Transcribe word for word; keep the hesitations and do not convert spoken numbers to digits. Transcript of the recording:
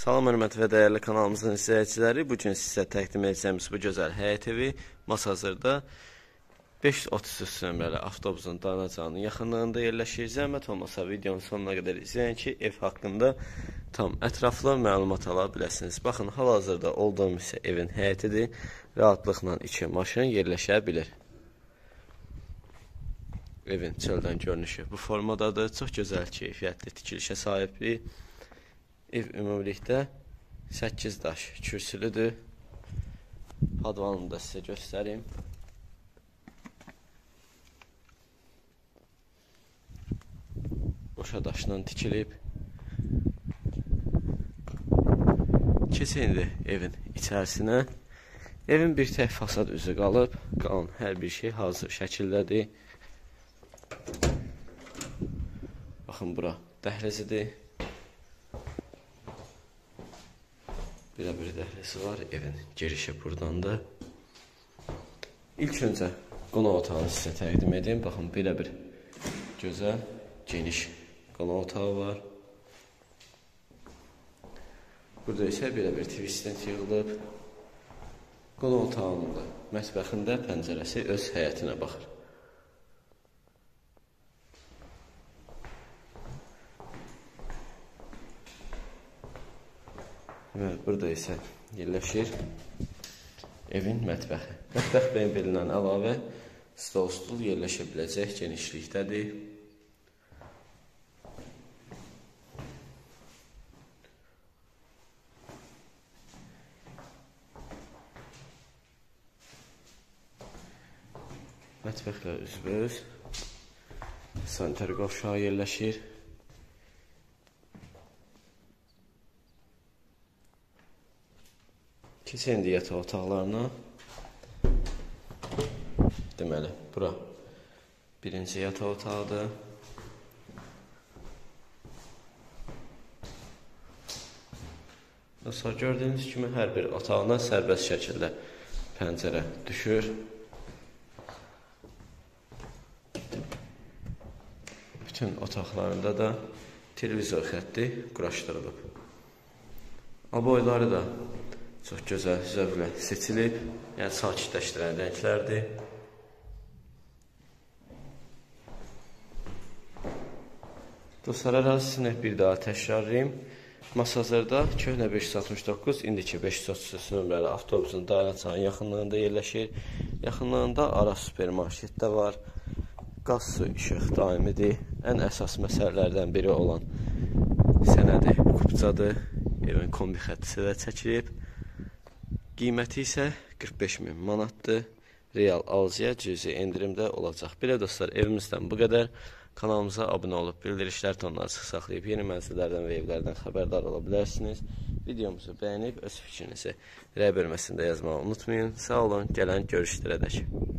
Salam, hörmət və dəyərli kanalımızın izləyiciləri. Bugün sizə təqdim edəcəyimiz bu gözəl həyət evi Masazırda beş yüz otuz üç nömrəli avtobusun dayanacağının yaxınlığında yerləşir. Zəhmət olmasa videonun sonuna qədər izləyin ki, ev haqqında tam ətraflı məlumat ala biləsiniz. Baxın, hal-hazırda olduğum isə evin həyətidir. Rahatlıqla iki maşın yerləşə bilir. Evin çöldən görünüşü bu formadadır. Çox gözəl keyfiyyətli tikilişə sahibdir. Ev ümumilikdə səkkiz daş kürsülüdür. Padvanını da sizə göstərim. Boşa daşla tikilib. Keçək indi evin içərisinə. Evin bir tək fasad üzü qalıb. Qalan hər bir şey hazır şəkildədir. Baxın, bura dəhlizidir. Belə bir dəhlizi var. Evin girişi buradandır. İlk öncə qonaq otağını sizə təqdim edeyim. Baxın, belə bir gözəl, geniş qonaq otağı var. Burada isə belə bir tv-stent yığılıb. Qonaq otağının da mətbəxində pəncərəsi öz həyətinə baxır. Evet, burada isə yerləşir evin mətbəxi. Mətbəx beyin-belindən əlavə stol-stul yerləşə biləcək genişlikdədir. Mətbəxlə üzbəüz sanitar qovşağı yerləşir. Keçək indi yataq otaqlarına. Deməli, bura birinci yataq otağıdır. Dostlar, gördüyünüz kimi hər bir otağına sərbəst şəkildə pəncərə düşür. Bütün otaqlarında da televizor xətti quraşdırılıb. Aboyları da çox gözəl zövqlə seçilib, yəni sakitləşdirən rənglərdir. Dostlar, ərazisini bir daha təkrarlayım. Masazırda köhnə beş yüz altmış doqquz, indiki beş yüz otuz üç nömrəli avtobusun dayanacağının yaxınlığında yerləşir. Yaxınlığında ara supermarket də var. Qaz, su, işıq daimidir. Ən əsas məsələlərdən biri olan sənədi kupçadır. Evin kombi xəttisi də çəkilib. Qiyməti isə qırx beş min manatdır. Real alıcıya cüzi endirimdə olacaq. Belə dostlar, evimizdən bu qədər. Kanalımıza abunə olub bildirişlər tonunu açıq saxlayıb yeni mənzillərdən və evlərdən xəbərdar ola bilərsiniz. Videomuzu bəyənib öz fikrinizi rəy bölməsində yazmağı unutmayın. Sağ olun, gələn görüşlərədək.